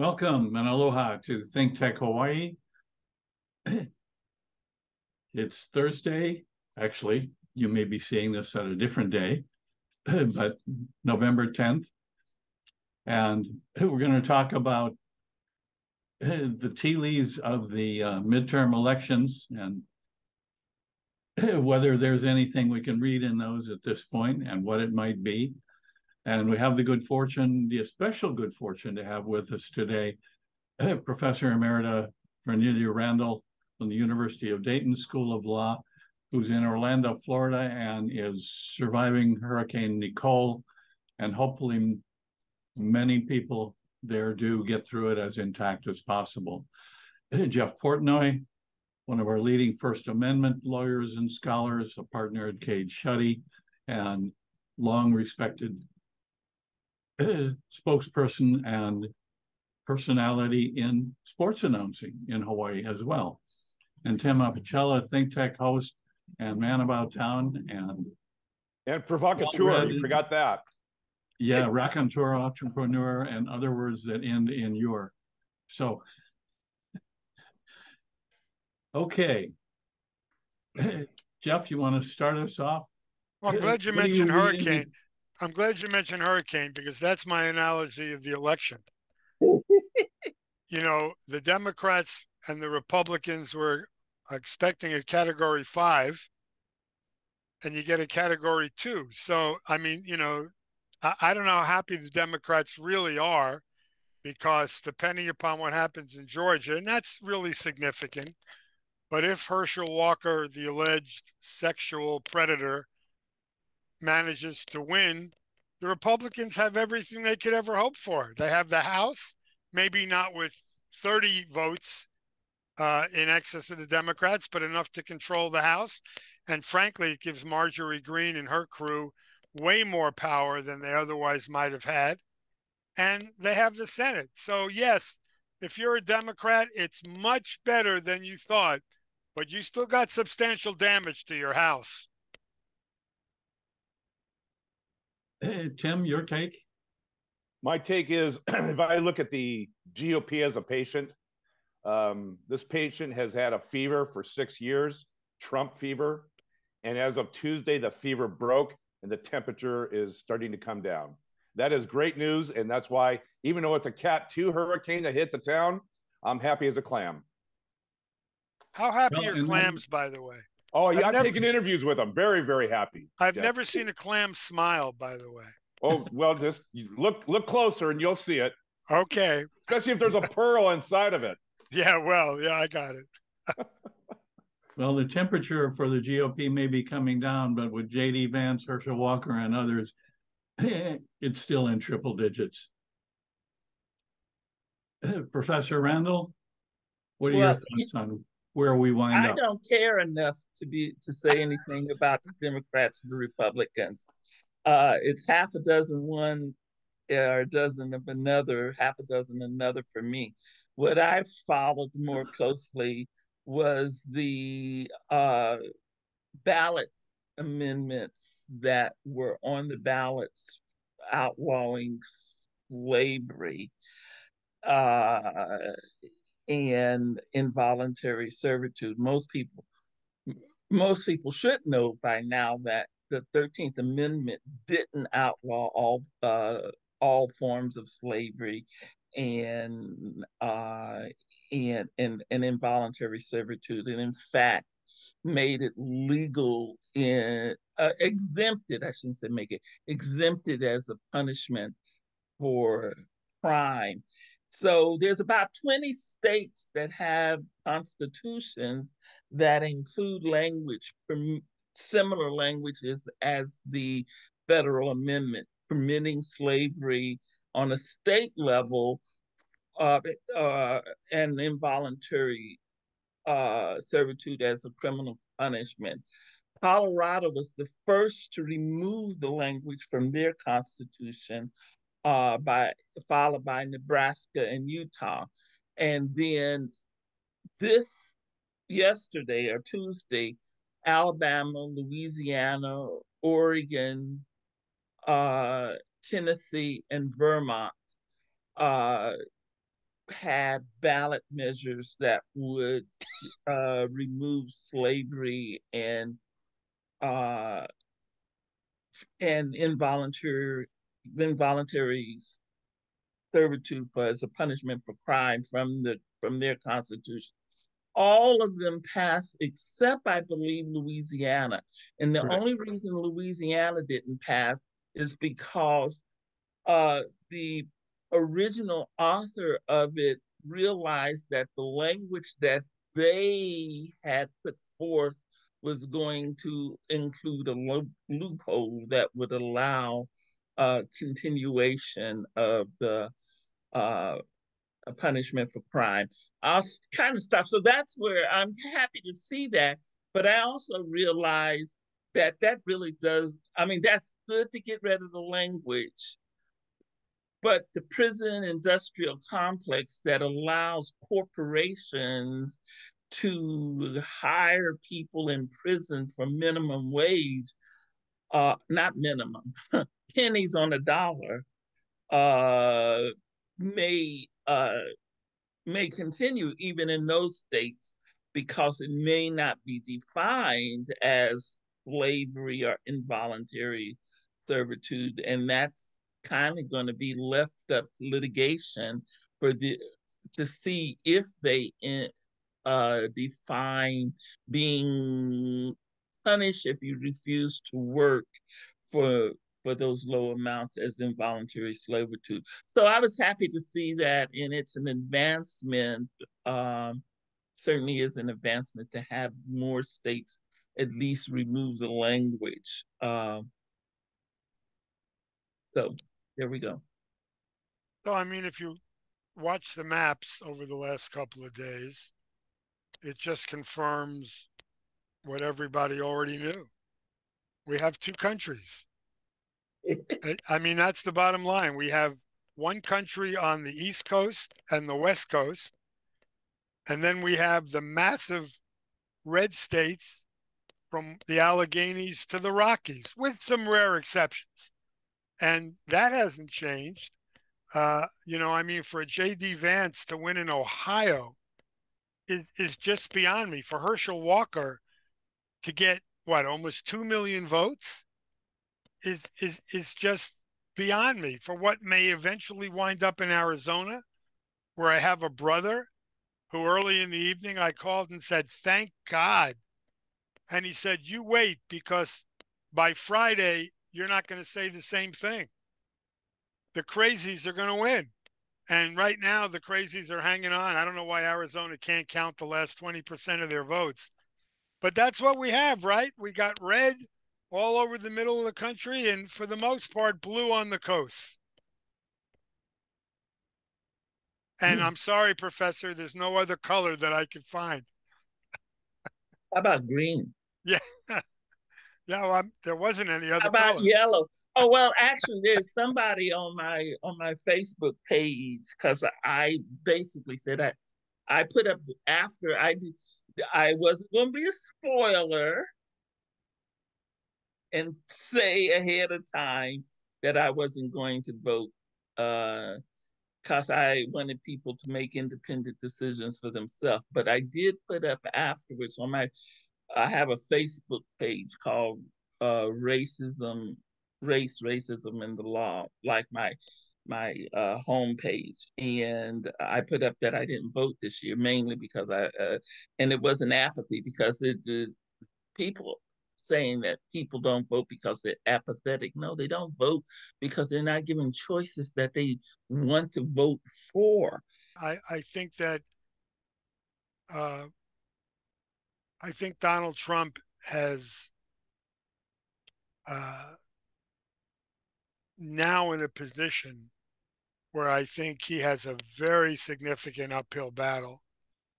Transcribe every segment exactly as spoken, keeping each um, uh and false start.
Welcome and aloha to Think Tech Hawaii. It's Thursday. Actually, you may be seeing this at a different day, but November tenth. And we're going to talk about the tea leaves of the uh, midterm elections and whether there's anything we can read in those at this point and what it might be. And we have the good fortune, the special good fortune to have with us today, Professor Emerita Vernelia Randall from the University of Dayton School of Law, who's in Orlando, Florida, and is surviving Hurricane Nicole. And hopefully many people there do get through it as intact as possible. Jeff Portnoy, one of our leading First Amendment lawyers and scholars, a partner at Cade Shuddy, and long respected spokesperson and personality in sports announcing in Hawaii as well. And Tim Apicella, Think Tech host and man about town and... And provocateur, you forgot that. Yeah, raconteur, entrepreneur, and other words that end in your. So, okay. Jeff, you want to start us off? Well, I'm glad you what mentioned you hurricane. Reading? I'm glad you mentioned hurricane because that's my analogy of the election. You know, the Democrats and the Republicans were expecting a category five and you get a category two. So, I mean, you know, I, I don't know how happy the Democrats really are because depending upon what happens in Georgia, and that's really significant, but if Herschel Walker, the alleged sexual predator, manages to win, the Republicans have everything they could ever hope for. They have the House, maybe not with thirty votes uh, in excess of the Democrats, but enough to control the House. And frankly, it gives Marjorie Green and her crew way more power than they otherwise might have had. And they have the Senate. So yes, if you're a Democrat, it's much better than you thought, but you still got substantial damage to your House. Tim, your take? My take is, if I look at the G O P as a patient, um, this patient has had a fever for six years, Trump fever. And as of Tuesday, the fever broke and the temperature is starting to come down. That is great news. And that's why, even though it's a Cat two hurricane that hit the town, I'm happy as a clam. How happy are clams, by the way? Oh, yeah, I've, I've never, taken interviews with them. Very, very happy. I've yeah. never seen a clam smile, by the way. Oh, well, just look look closer and you'll see it. Okay. Especially if there's a pearl inside of it. Yeah, well, yeah, I got it. Well, the temperature for the G O P may be coming down, but with J D Vance, Herschel Walker, and others, it's still in triple digits. Professor Randall, what are well, your thoughts on where we wind I up. I don't care enough to be to say anything about the Democrats and the Republicans. Uh, it's half a dozen one or a dozen of another, half a dozen another for me. What I followed more closely was the uh, ballot amendments that were on the ballots outlawing slavery. Uh, and involuntary servitude. Most people, most people should know by now that the thirteenth Amendment didn't outlaw all uh, all forms of slavery and uh, and and and involuntary servitude, and in fact made it legal in uh, exempted. I shouldn't say make it exempted as a punishment for crime. So there's about twenty states that have constitutions that include language, similar languages as the federal amendment, permitting slavery on a state level uh, uh, and involuntary uh, servitude as a criminal punishment. Colorado was the first to remove the language from their constitution, Uh, by followed by Nebraska and Utah. And then this yesterday or Tuesday, Alabama, Louisiana, Oregon, uh, Tennessee, and Vermont uh, had ballot measures that would uh, remove slavery and uh, and involuntary involuntary servitude for, as a punishment for crime from the from their constitution. All of them passed except, I believe, Louisiana. And the right. only reason Louisiana didn't pass is because uh, the original author of it realized that the language that they had put forth was going to include a lo- loophole that would allow uh, continuation of the uh, a punishment for crime. I'll kind of stop. So that's where I'm happy to see that. But I also realize that that really does, I mean, that's good to get rid of the language. But the prison industrial complex that allows corporations to hire people in prison for minimum wage, uh, not minimum, pennies on a dollar, uh, may uh, may continue even in those states because it may not be defined as slavery or involuntary servitude, and that's kind of going to be left up to litigation for the to see if they in, uh, define being punished if you refuse to work for for those low amounts as involuntary servitude. So I was happy to see that, and it's an advancement. Um, certainly is an advancement to have more states at least remove the language. Uh, so. There we go. So, I mean, if you watch the maps over the last couple of days, it just confirms what everybody already knew. We have two countries. I mean, that's the bottom line. We have one country on the East Coast and the West Coast, and then we have the massive red states from the Alleghenies to the Rockies, with some rare exceptions. And that hasn't changed. Uh, you know, I mean, for J D Vance to win in Ohio is, is just beyond me. For Herschel Walker to get, what, almost two million votes is, is, is just beyond me. For what may eventually wind up in Arizona, where I have a brother who early in the evening I called and said, thank God. And he said, you wait, because by Friday, you're not going to say the same thing. The crazies are going to win. And right now, the crazies are hanging on. I don't know why Arizona can't count the last twenty percent of their votes. But that's what we have, right? We got red all over the middle of the country and, for the most part, blue on the coast. And hmm. I'm sorry, Professor, there's no other color that I could find. How about green? Yeah. No, I'm, there wasn't any other. How about color? Yellow? Oh well, actually, there's somebody on my on my Facebook page, because I basically said I I put up after I did, I wasn't going to be a spoiler and say ahead of time that I wasn't going to vote because uh, I wanted people to make independent decisions for themselves. But I did put up afterwards on my. I have a Facebook page called uh, Racism, Race, Racism in the Law, like my my uh, homepage. And I put up that I didn't vote this year, mainly because I, uh, and it wasn't apathy, because it, the people saying that people don't vote because they're apathetic. No, they don't vote because they're not given choices that they want to vote for. I, I think that... Uh... I think Donald Trump has uh, now in a position where I think he has a very significant uphill battle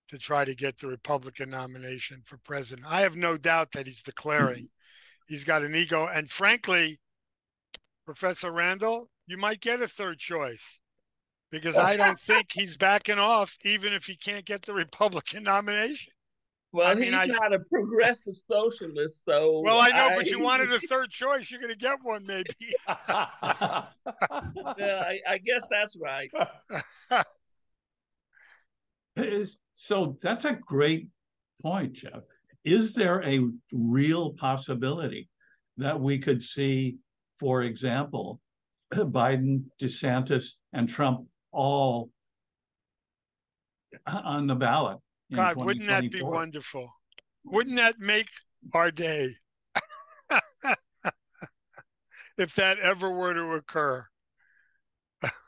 to try to get the Republican nomination for president. I have no doubt that he's declaring. He's got an ego. And frankly, Professor Randall, you might get a third choice, because I don't think he's backing off even if he can't get the Republican nomination. Well, I mean, he's I, not a progressive socialist, so... Well, I know, I, but you wanted a third choice. You're going to get one, maybe. Yeah, I, I guess that's right. is, so that's a great point, Jeff. Is there a real possibility that we could see, for example, Biden, DeSantis, and Trump all on the ballot? God, wouldn't that be wonderful? Wouldn't that make our day if that ever were to occur?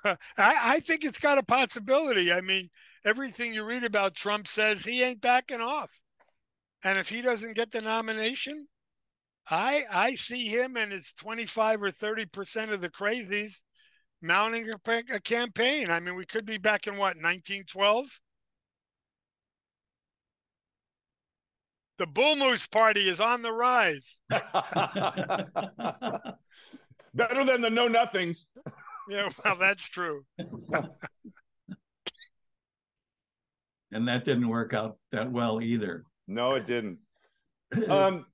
I, I think it's got a possibility. I mean, everything you read about Trump says he ain't backing off. And if he doesn't get the nomination, I I see him, and it's twenty-five or thirty percent of the crazies mounting a, a campaign. I mean, we could be back in what, nineteen twelve? The Bull Moose Party is on the rise. Better than the Know Nothings. Yeah, well, that's true. And that didn't work out that well either. No, it didn't. Um,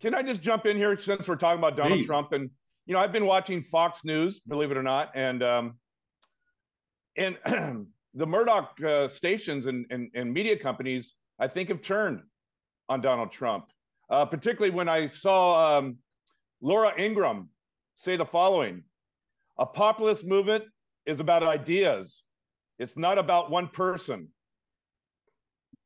can I just jump in here since we're talking about Donald Please. Trump? And, you know, I've been watching Fox News, believe it or not. And um, and the Murdoch uh, stations and, and, and media companies, I think, have turned on Donald Trump, uh, particularly when I saw um, Laura Ingraham say the following. A populist movement is about ideas. It's not about one person.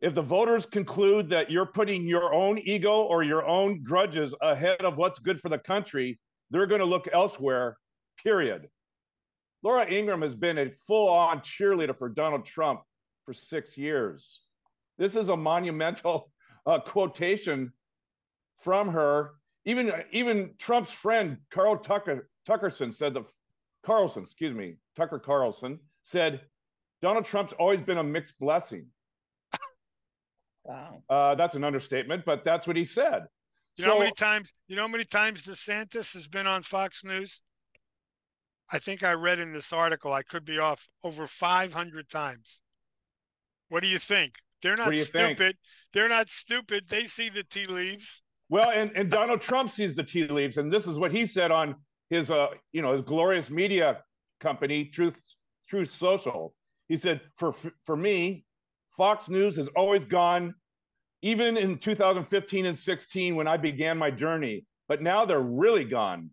If the voters conclude that you're putting your own ego or your own grudges ahead of what's good for the country, they're going to look elsewhere, period. Laura Ingraham has been a full-on cheerleader for Donald Trump for six years. This is a monumental uh, quotation from her. Even, even Trump's friend, Carl Tucker, Tuckerson said the, Carlson, excuse me, Tucker Carlson said, Donald Trump's always been a mixed blessing. Wow. Uh, that's an understatement, but that's what he said. You so, know how many times, you know how many times DeSantis has been on Fox News? I think I read in this article, I could be off, over five hundred times. What do you think? They're not stupid. Think? They're not stupid. They see the tea leaves. Well, and, and Donald Trump sees the tea leaves. And this is what he said on his, uh, you know, his glorious media company, Truth, Truth Social. He said, for, for me, Fox News has always gone, even in two thousand fifteen and sixteen when I began my journey, but now they're really gone.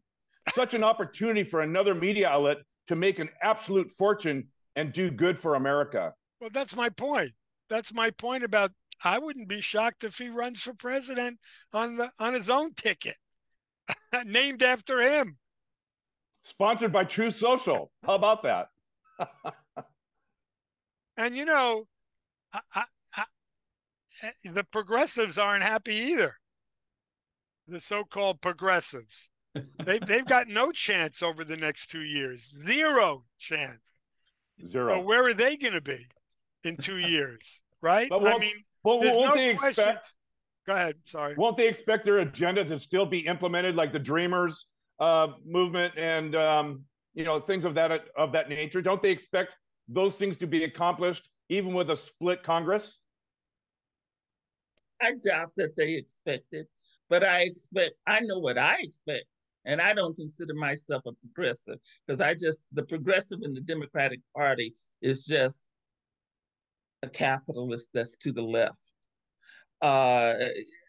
Such an opportunity for another media outlet to make an absolute fortune and do good for America. Well, that's my point. That's my point about, I wouldn't be shocked if he runs for president on, the, on his own ticket, named after him. Sponsored by True Social. How about that? And you know, I, I, I, the progressives aren't happy either. The so-called progressives. They, they've got no chance over the next two years. Zero chance. Zero. So where are they going to be in two years, right? But I mean, but there's won't no they question. Expect, Go ahead, sorry. Won't they expect their agenda to still be implemented like the Dreamers uh, movement and um, you know, things of that, of that nature? Don't they expect those things to be accomplished even with a split Congress? I doubt that they expect it, but I expect, I know what I expect, and I don't consider myself a progressive, because I just, the progressive in the Democratic Party is just a capitalist that's to the left. Uh,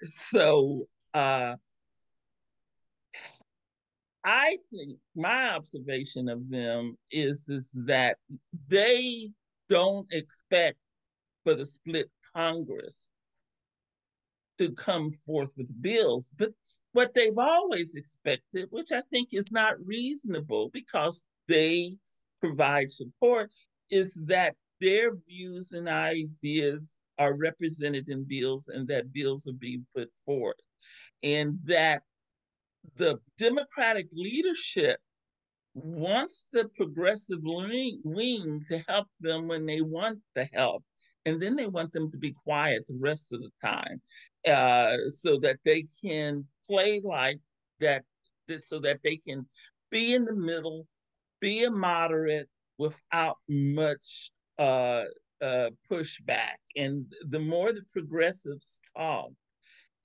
so uh, I think my observation of them is, is that they don't expect for the split Congress to come forth with bills. But what they've always expected, which I think is not reasonable because they provide support, is that their views and ideas are represented in bills and that bills are being put forward. And that the Democratic leadership wants the progressive wing to help them when they want the help, and then they want them to be quiet the rest of the time, uh, so that they can play like that, so that they can be in the middle, be a moderate without much uh, uh, pushback. And the more the progressives talk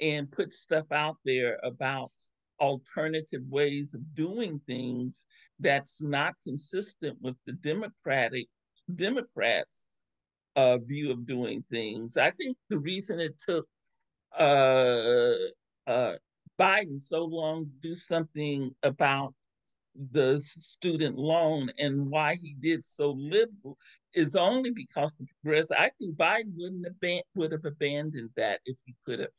and put stuff out there about alternative ways of doing things that's not consistent with the Democratic Democrats, uh, view of doing things. I think the reason it took uh, uh, Biden so long to do something about the student loan and why he did so little is only because the progress. I think Biden wouldn't have been, would have abandoned that if he could have.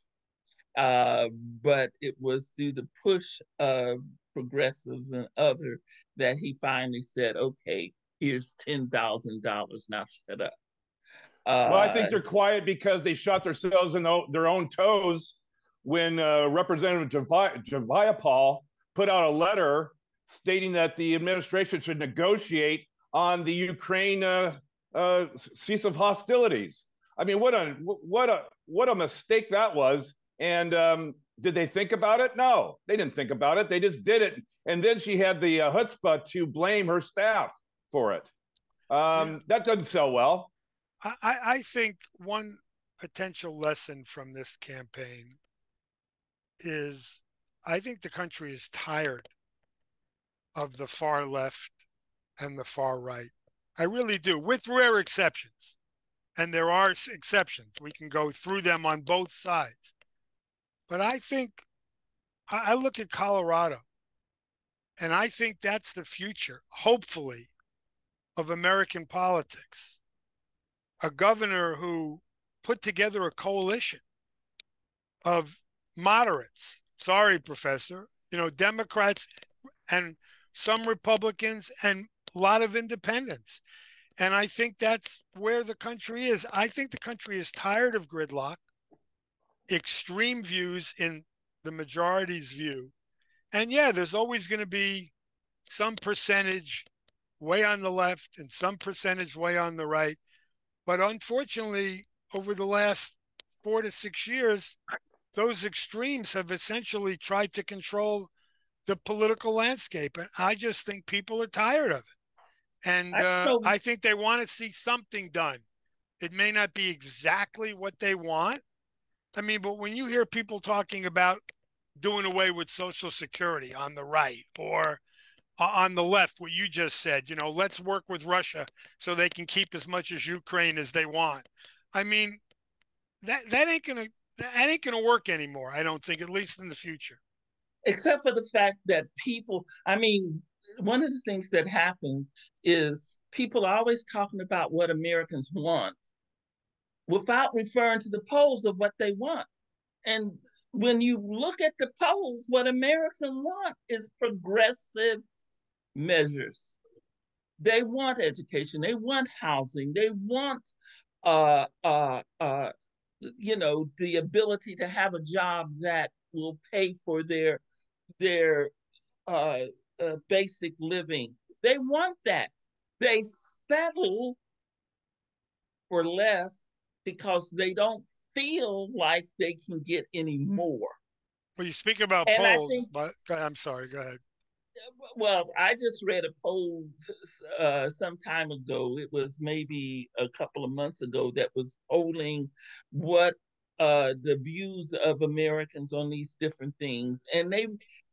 Uh, but it was through the push of progressives and other that he finally said, okay, here's ten thousand dollars, now shut up. Uh, well, I think they're quiet because they shot themselves in the, their own toes when uh, Representative Jayapal put out a letter stating that the administration should negotiate on the Ukraine uh, uh, cease of hostilities. I mean, what a, what a, what a mistake that was. And um, did they think about it? No, they didn't think about it. They just did it. And then she had the uh, chutzpah to blame her staff for it. Um, yeah. That doesn't sell well. I, I think one potential lesson from this campaign is I think the country is tired of the far left and the far right. I really do, with rare exceptions. And there are exceptions. We can go through them on both sides. But I think, I look at Colorado, and I think that's the future, hopefully, of American politics. A governor who put together a coalition of moderates, sorry, Professor, you know, Democrats and some Republicans and a lot of independents. And I think that's where the country is. I think the country is tired of gridlock, extreme views in the majority's view. And yeah, there's always going to be some percentage way on the left and some percentage way on the right. But unfortunately, over the last four to six years, those extremes have essentially tried to control the political landscape. And I just think people are tired of it. And uh, I think they want to see something done. It may not be exactly what they want. I mean, but when you hear people talking about doing away with Social Security on the right or on the left, what you just said, you know, let's work with Russia so they can keep as much as Ukraine as they want. I mean, that that ain't gonna that ain't gonna work anymore. I don't think, at least in the future. Except for the fact that people, I mean. One of the things that happens is people are always talking about what Americans want without referring to the polls of what they want. And when you look at the polls, what Americans want is progressive measures. They want education. They want housing. They want, uh, uh, uh, you know, the ability to have a job that will pay for their, their, uh, Uh, basic living. They want that. They settle for less because they don't feel like they can get any more. Well, you speak about and polls, think, but I'm sorry, go ahead. Well, I just read a poll uh, some time ago. It was maybe a couple of months ago that was polling what uh, the views of Americans on these different things. And they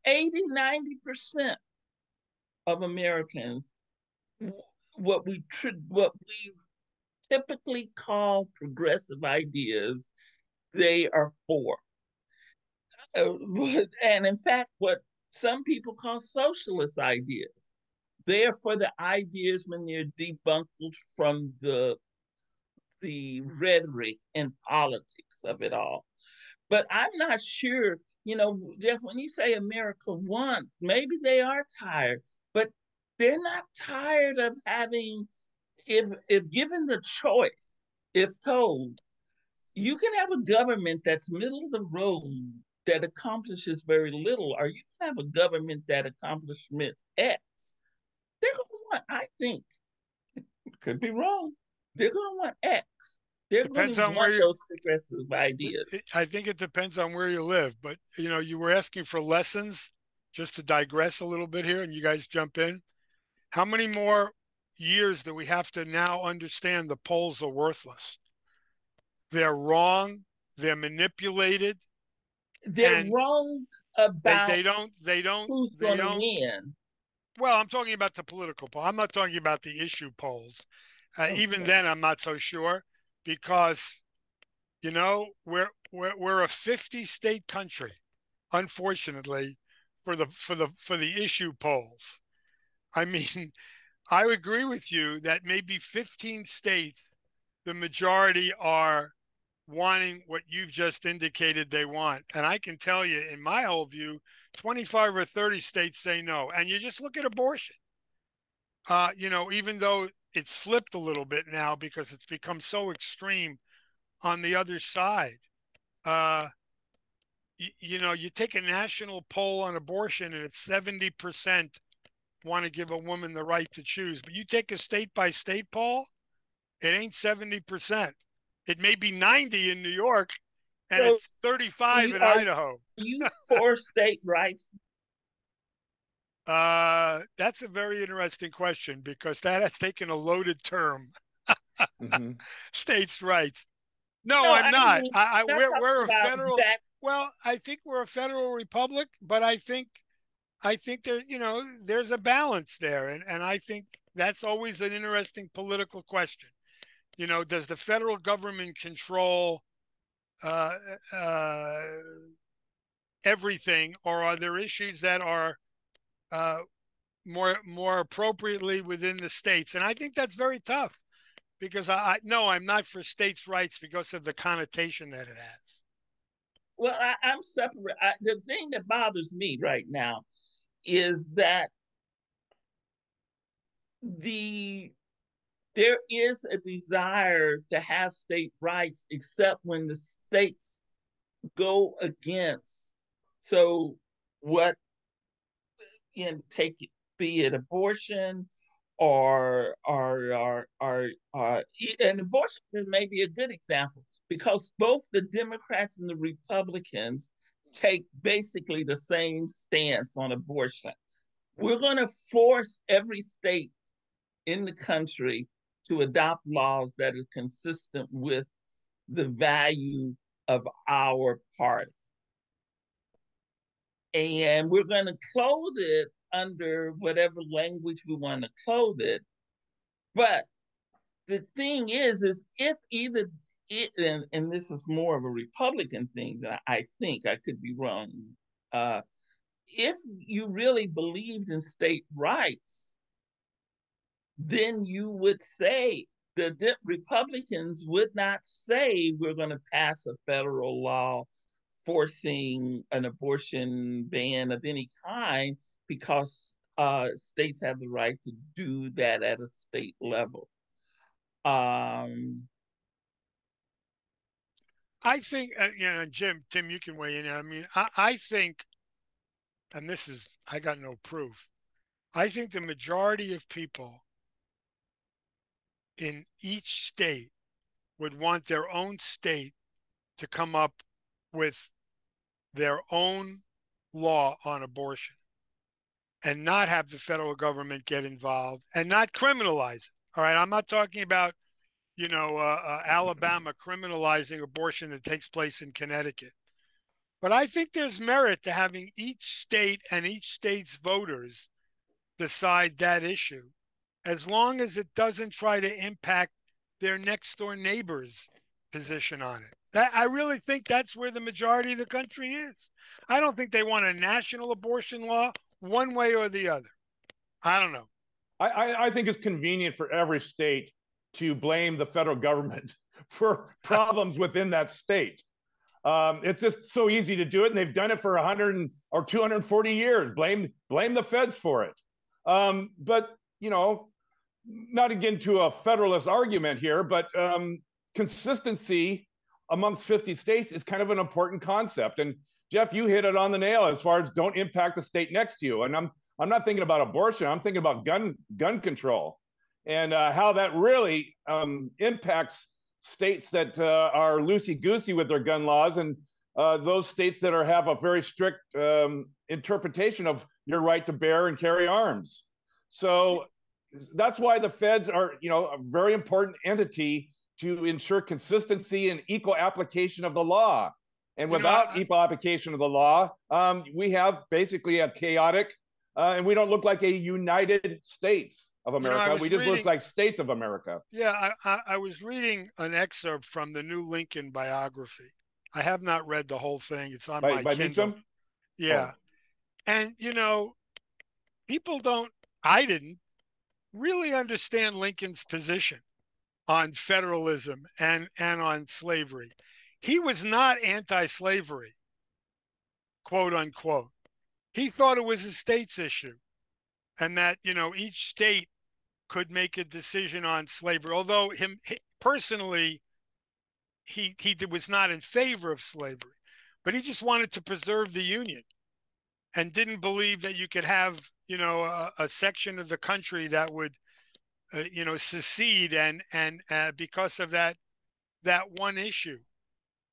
eighty, ninety percent of Americans, what we what we typically call progressive ideas, they are for. Uh, and in fact, what some people call socialist ideas, they are for the ideas when they're debunked from the, the rhetoric and politics of it all. But I'm not sure. You know, Jeff, when you say America won, maybe they are tired, but they're not tired of having, if if given the choice, if told, you can have a government that's middle of the road that accomplishes very little, or you can have a government that accomplishes X. They're going to want, I think, could be wrong, they're going to want X. They're depends on where you those progressive ideas. I think it depends on where you live, but you know, you were asking for lessons. Just to digress a little bit here, and you guys jump in. How many more years do we have to now understand the polls are worthless? They're wrong. They're manipulated. They're wrong about they, they don't. They don't. Who's they don't win? Well, I'm talking about the political poll. I'm not talking about the issue polls. Uh, okay. Even then, I'm not so sure. because, you know, we're we're we're a fifty state country, unfortunately, for the for the for the issue polls. I mean, I agree with you that maybe fifteen states, the majority are wanting what you've just indicated they want. And I can tell you, in my whole view, twenty-five or thirty states say no. And you just look at abortion. Uh, you know, even though it's flipped a little bit now because it's become so extreme on the other side. Uh, you, you know, you take a national poll on abortion and it's seventy percent want to give a woman the right to choose. But you take a state by state poll, it ain't seventy percent. It may be ninety in New York, and so it's thirty-five in Idaho. You for state rights? Uh, that's a very interesting question, because that has taken a loaded term. Mm-hmm. States' rights. No, no I'm I not. Mean, I, I, we're we're a federal. That. Well, I think we're a federal republic, but I think I think there you know there's a balance there, and and I think that's always an interesting political question. You know, does the federal government control uh, uh, everything, or are there issues that are uh, more more appropriately within the states? And I think that's very tough, because I, I no, I'm not for states' rights because of the connotation that it has. Well, I, I'm separate. I, the thing that bothers me right now is that the. There is a desire to have state rights, except when the states go against. So what, in take it, be it abortion or, or, or, or, or, and abortion may be a good example, because both the Democrats and the Republicans take basically the same stance on abortion. We're going to force every state in the country to adopt laws that are consistent with the value of our party. And we're going to clothe it under whatever language we want to clothe it. But the thing is, is if either, it, and, and this is more of a Republican thing that I think, I could be wrong, uh, if you really believed in state rights, then you would say, the de- Republicans would not say we're going to pass a federal law forcing an abortion ban of any kind, because uh, states have the right to do that at a state level. Um, I think, uh, you know, Jim, Tim, you can weigh in. I mean, I, I think, and this is, I got no proof, I think the majority of people in each state would want their own state to come up with their own law on abortion and not have the federal government get involved and not criminalize it. All right, I'm not talking about, you know, uh, uh, Alabama criminalizing abortion that takes place in Connecticut. But I think there's merit to having each state and each state's voters decide that issue, as long as it doesn't try to impact their next door neighbor's position on it. That, I really think that's where the majority of the country is. I don't think they want a national abortion law one way or the other. I don't know. I, I, I think it's convenient for every state to blame the federal government for problems within that state. Um, it's just so easy to do it, and they've done it for one hundred or two hundred forty years. Blame, blame the feds for it. Um, but, you know, not to get into a federalist argument here, but um, consistency amongst fifty states is kind of an important concept. And Jeff, you hit it on the nail as far as don't impact the state next to you. And I'm I'm not thinking about abortion. I'm thinking about gun gun control and uh, how that really um, impacts states that uh, are loosey-goosey with their gun laws, and uh, those states that are have a very strict um, interpretation of your right to bear and carry arms. So that's why the feds are, you know, a very important entity to ensure consistency and equal application of the law. And without you know, I, equal application of the law, um, we have basically a chaotic, uh, and we don't look like a united states. of America. You know, we just reading, look like states of America. Yeah, I, I, I was reading an excerpt from the new Lincoln biography. I have not read the whole thing. It's on by, my by Kindle. Mitchum? Yeah. Oh. And, you know, people don't, I didn't really understand Lincoln's position on federalism and, and on slavery. He was not anti-slavery, quote unquote. He thought it was a state's issue and that, you know, each state could make a decision on slavery. Although him personally, he, he was not in favor of slavery, but he just wanted to preserve the Union and didn't believe that you could have, you know, a, a section of the country that would, uh, you know, secede and, and uh, because of that, that one issue.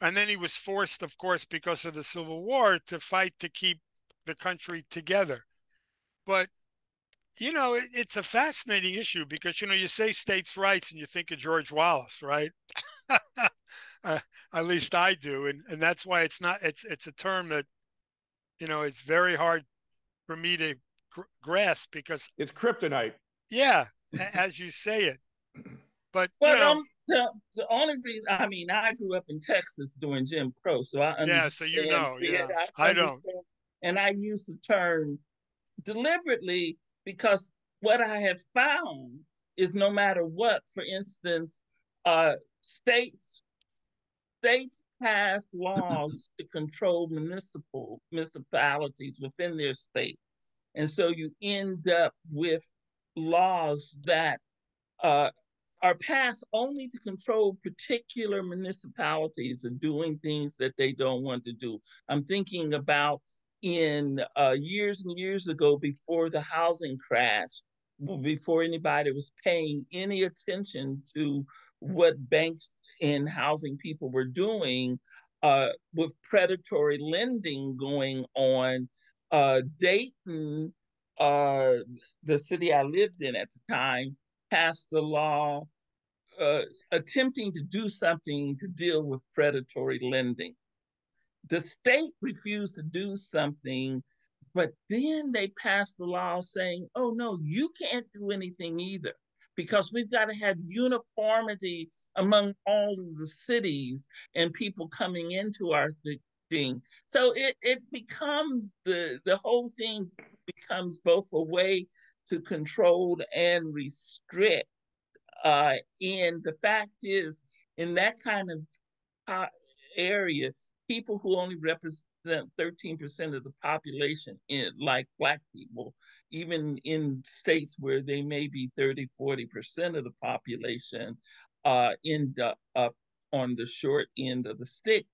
And then he was forced, of course, because of the Civil War, to fight to keep the country together. But, you know, it, it's a fascinating issue because, you know, you say states' rights and you think of George Wallace, right? uh, at least I do. And, and that's why it's not, it's, it's a term that, you know, it's very hard for me to gr grasp because it's kryptonite. Yeah, as you say it. But, but you know, um, the, the only reason, I mean, I grew up in Texas during Jim Crow, so I understand. Yeah, so you know, yeah, I, I don't. And I use the term deliberately because what I have found is no matter what, for instance, uh, states states pass laws to control municipal municipalities within their state. And so you end up with laws that uh, are passed only to control particular municipalities and doing things that they don't want to do. I'm thinking about in uh, years and years ago before the housing crash, before anybody was paying any attention to what banks and housing people were doing uh, with predatory lending going on. Uh, Dayton, uh, the city I lived in at the time, passed a law uh, attempting to do something to deal with predatory lending. The state refused to do something, but then they passed a law saying, oh no, you can't do anything either, because we've got to have uniformity among all of the cities and people coming into our thing. So it, it becomes, the, the whole thing becomes both a way to control and restrict. Uh, and the fact is, in that kind of area, people who only represent thirteen percent of the population, in, like Black people, even in states where they may be thirty, forty percent of the population, uh, end up, up on the short end of the stick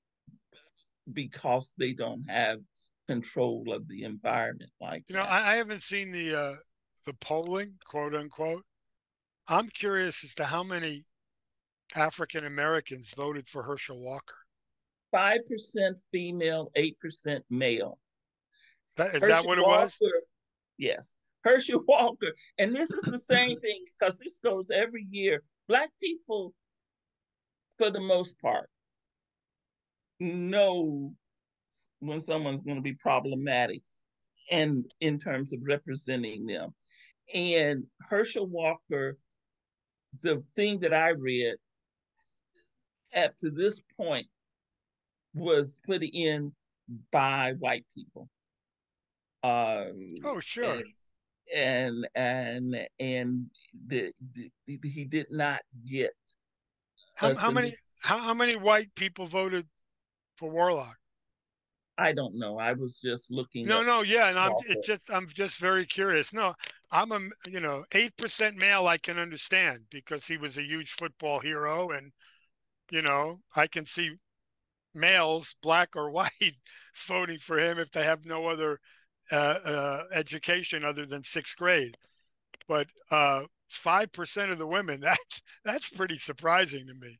because they don't have control of the environment like you that. You know, I, I haven't seen the, uh, the polling, quote unquote. I'm curious as to how many African Americans voted for Herschel Walker. Five percent female, eight percent male. That, is Herschel that what it Walker, was? Yes, Herschel Walker, and this is the same thing because this goes every year. Black people, for the most part, know when someone's going to be problematic, and in terms of representing them. And Herschel Walker, the thing that I read up to this point, was put in by white people. Um, oh, sure. And and and, and the, the, the, he did not get. How, how many? How, how many white people voted for Warnock? I don't know. I was just looking. No, no, yeah, and I'm it's just I'm just very curious. No, I'm a you know eight percent male. I can understand because he was a huge football hero, and you know I can see males, Black or white, voting for him if they have no other uh, uh, education other than sixth grade. But uh, five percent of the women, that's, that's pretty surprising to me.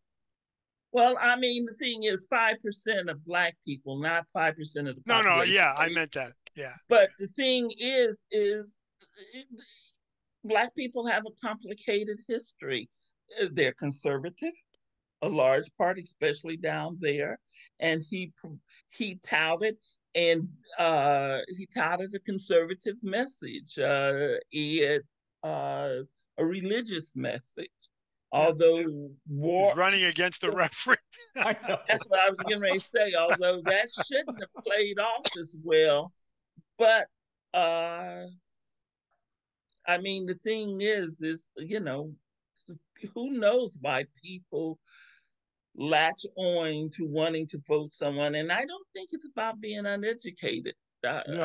Well, I mean, the thing is five percent of Black people, not five percent of the population. No, no, yeah, I meant that, yeah. But the thing is, is Black people have a complicated history. They're conservative, a large part, especially down there, and he he touted and uh, he touted a conservative message. Uh, it uh, a religious message. Although war He's running against the referendum. I know. That's what I was getting ready to say. Although that shouldn't have played off as well. But uh, I mean, the thing is, is, you know, who knows why people latch on to wanting to vote someone. And I don't think it's about being uneducated. I, no,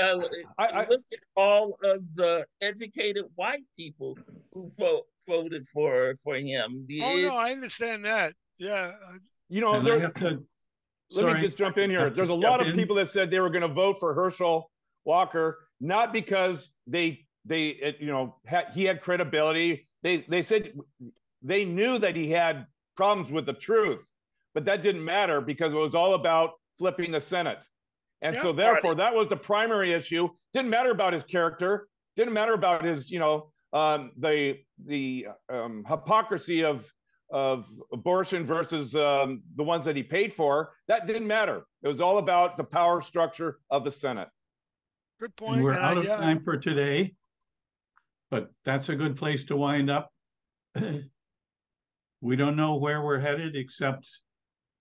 I, uh, I, I, look at all of the educated white people who vote. voted for for him. The oh, no, I understand that. Yeah. You know, there, have to, let sorry. me just jump in here. There's a lot in. of people that said they were going to vote for Herschel Walker, not because they, they you know, had, he had credibility. They, they said they knew that he had problems with the truth, but that didn't matter because it was all about flipping the Senate. And yeah, so therefore, that was the primary issue. Didn't matter about his character. Didn't matter about his, you know, Um, the the um, hypocrisy of of abortion versus um, the ones that he paid for, that didn't matter. It was all about the power structure of the Senate. Good point. And we're uh, out of yeah. time for today, but that's a good place to wind up. We don't know where we're headed, except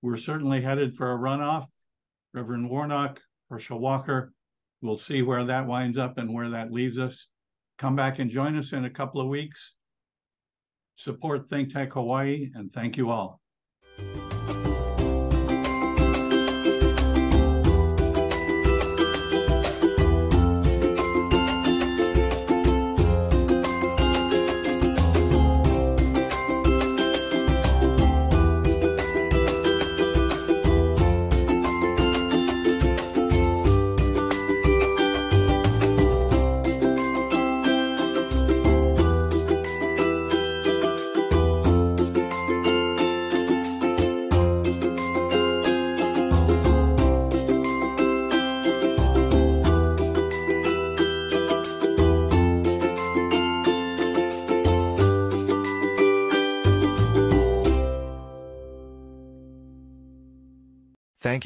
we're certainly headed for a runoff. Reverend Warnock, Herschel Walker, we'll see where that winds up and where that leaves us. Come back and join us in a couple of weeks. Support Think Tech Hawaii, and thank you all. Thank